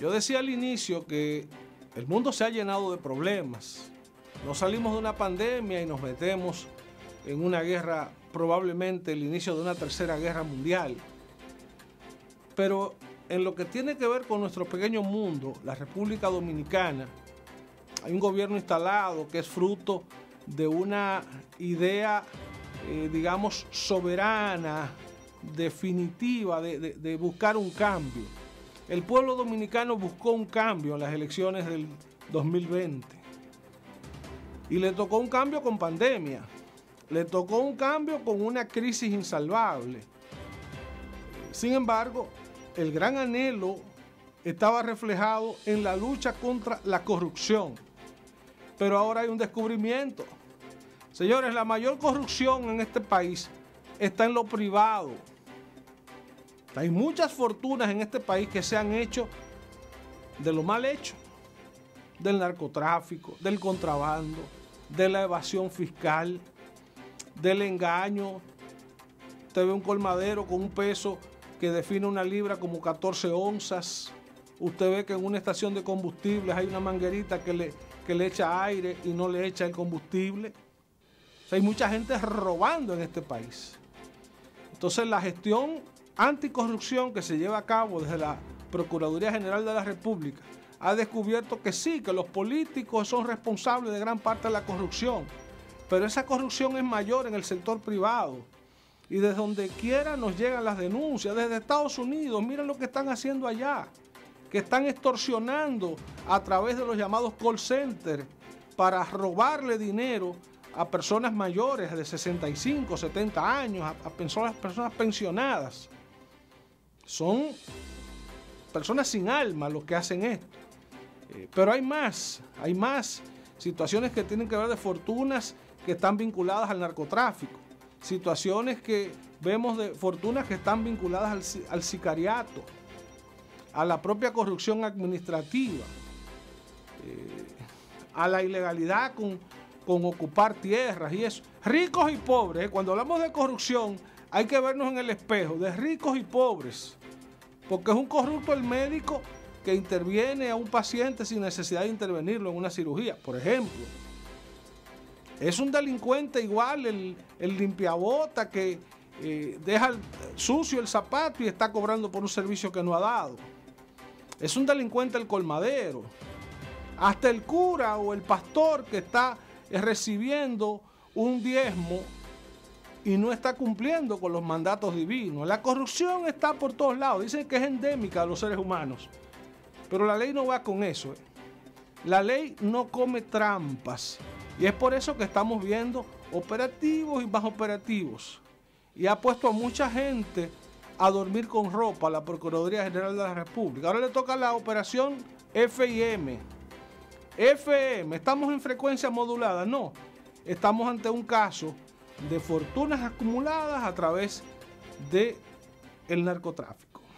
Yo decía al inicio que el mundo se ha llenado de problemas. No salimos de una pandemia y nos metemos en una guerra, probablemente el inicio de una tercera guerra mundial. Pero en lo que tiene que ver con nuestro pequeño mundo, la República Dominicana, hay un gobierno instalado que es fruto de una idea, digamos, soberana, definitiva, de buscar un cambio. El pueblo dominicano buscó un cambio en las elecciones del 2020 y le tocó un cambio con pandemia, le tocó un cambio con una crisis insalvable. Sin embargo, el gran anhelo estaba reflejado en la lucha contra la corrupción, pero ahora hay un descubrimiento. Señores, la mayor corrupción en este país está en lo privado. Hay muchas fortunas en este país que se han hecho de lo mal hecho, del narcotráfico, del contrabando, de la evasión fiscal, del engaño. Usted ve un colmadero con un peso que define una libra como 14 onzas. Usted ve que en una estación de combustibles hay una manguerita que le echa aire y no le echa el combustible. O sea, hay mucha gente robando en este país. Entonces la gestión anticorrupción que se lleva a cabo desde la Procuraduría General de la República ha descubierto que sí, que los políticos son responsables de gran parte de la corrupción, pero esa corrupción es mayor en el sector privado. Y desde donde quiera nos llegan las denuncias, desde Estados Unidos, miren lo que están haciendo allá, que están extorsionando a través de los llamados call centers para robarle dinero a personas mayores de 65, 70 años, a personas pensionadas. Son personas sin alma los que hacen esto. Pero hay más situaciones que tienen que ver de fortunas que están vinculadas al narcotráfico, situaciones que vemos de fortunas que están vinculadas al sicariato, a la propia corrupción administrativa, a la ilegalidad con ocupar tierras y eso. Ricos y pobres, cuando hablamos de corrupción hay que vernos en el espejo de ricos y pobres, porque es un corrupto el médico que interviene a un paciente sin necesidad de intervenirlo en una cirugía, por ejemplo. Es un delincuente igual el limpiabota que deja sucio el zapato y está cobrando por un servicio que no ha dado. Es un delincuente el colmadero. Hasta el cura o el pastor que está recibiendo un diezmo y no está cumpliendo con los mandatos divinos. La corrupción está por todos lados. Dicen que es endémica de los seres humanos, pero la ley no va con eso. La ley no come trampas y es por eso que estamos viendo operativos y más operativos, y ha puesto a mucha gente a dormir con ropa a la Procuraduría General de la República. Ahora le toca la operación FIM. ¿Estamos en frecuencia modulada? No, estamos ante un caso de fortunas acumuladas a través del narcotráfico.